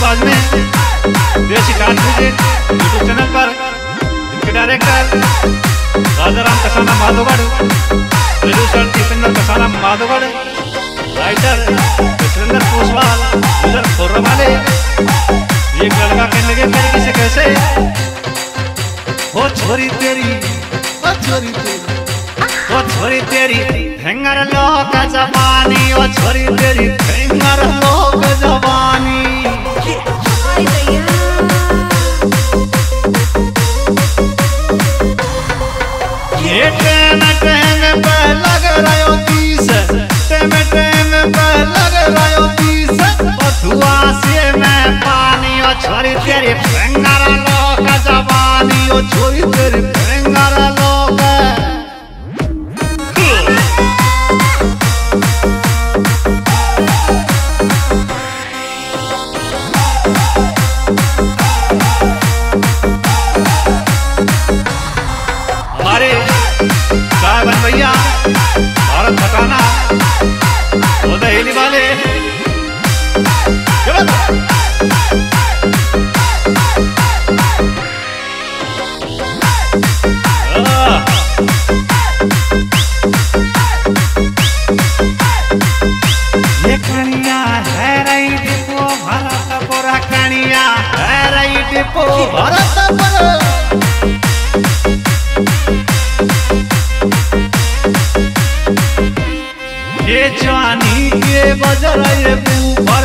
बाद में देशी यूट्यूब चैनल पर इनके director Rajaram Kasana Madhogarh, producer Dipendra Kasana Madhogarh, writer Surendra Poswal, वाले ये लड़का कहने लगे मेरे किसे कैसे हो छोरी तेरी, हो छोरी तेरी, हो छोरी तेरी फिंगर लो का जवानी, हो छोरी तेरी फिंगर लो का जवानी। छोरी तेरी फिंगर लो का जवानी, ओ छोरी तेरी फिंगर लो का। हमारे साहबन भैया भारत भटाना दहेली वाले जानी के बजराए ऊपर,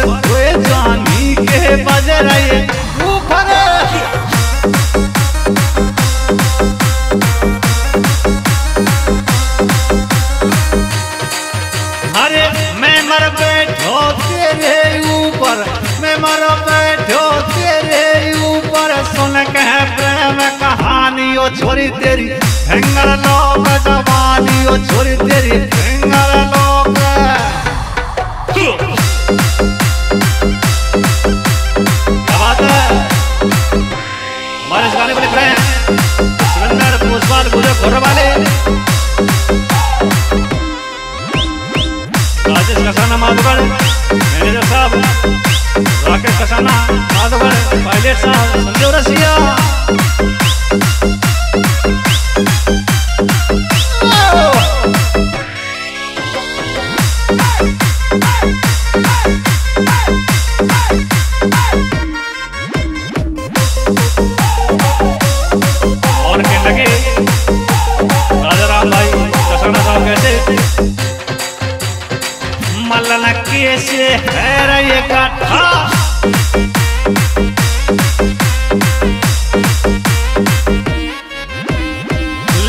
जानी के बजराए ऊपर, अरे मैं मर बैठो तेरे ऊपर, मैं मर बैठो तेरे ऊपर। सुन के प्रेम कहानी, ओ छोरी तेरी फिंगर लो का जवानी, ओ छोरी तेरी फिंगर लो। हमारे इस गाने को लिख रहे हैं सुरेंद्र पोसवाल, गुजर वाले, राजेश कसाना माधोगढ़, मैनेजर साहब राकेश कसाना माधोगढ़, पायलट साहब संजय रसिया, मलना कैसे है रे काठा,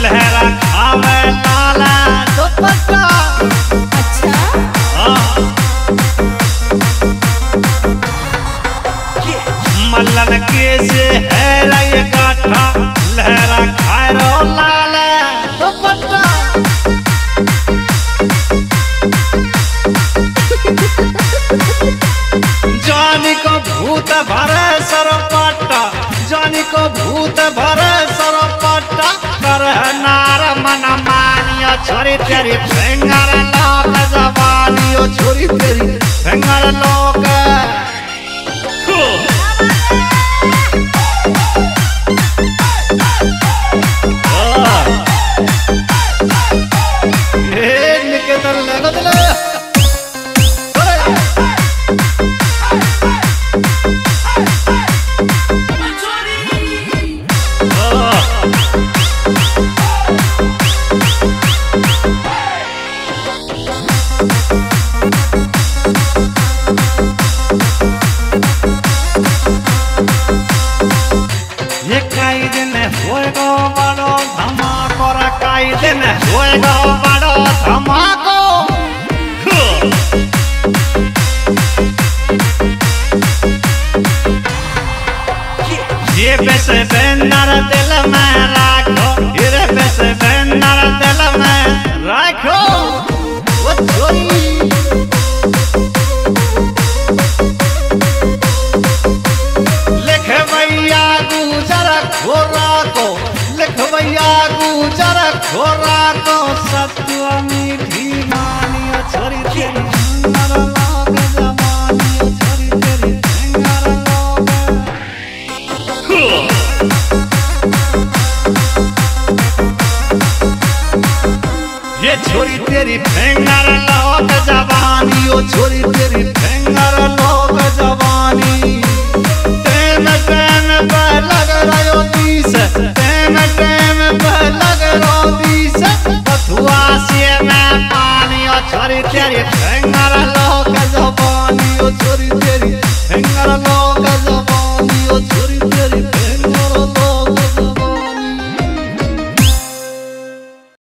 लहरा खावे ताला दुपट्टा। अच्छा मलना कैसे है रे काठा, लहरा खाए रो लाला दुपट्टा। जानी को भूत भरे सरपट्टा, जानी को भूत भरे सरपट्टा, कर नार मन मानियो छोरी तेरी फिंगर लो का जवानी, ओ छोरी तेरी फिंगर लो का। ये पैसे बेंदर दिल में राखो, ये पैसे बेंदर दिल में राखो, वो छोरी लिख भैया गुजर खोरा को, लिख भैया गुजर घोरा तो सतुआ मीठी मानिया छोरी तेरी छोरी तेरी फेंगर लोग जवानी, ओ छोरी तेरी फेंगर लोग जवानी। टेम टेम पे लग रहो बीस, टेम टेम पे लग रहो बीस, बथुआ से मैं पानी, ओ छोरी तेरी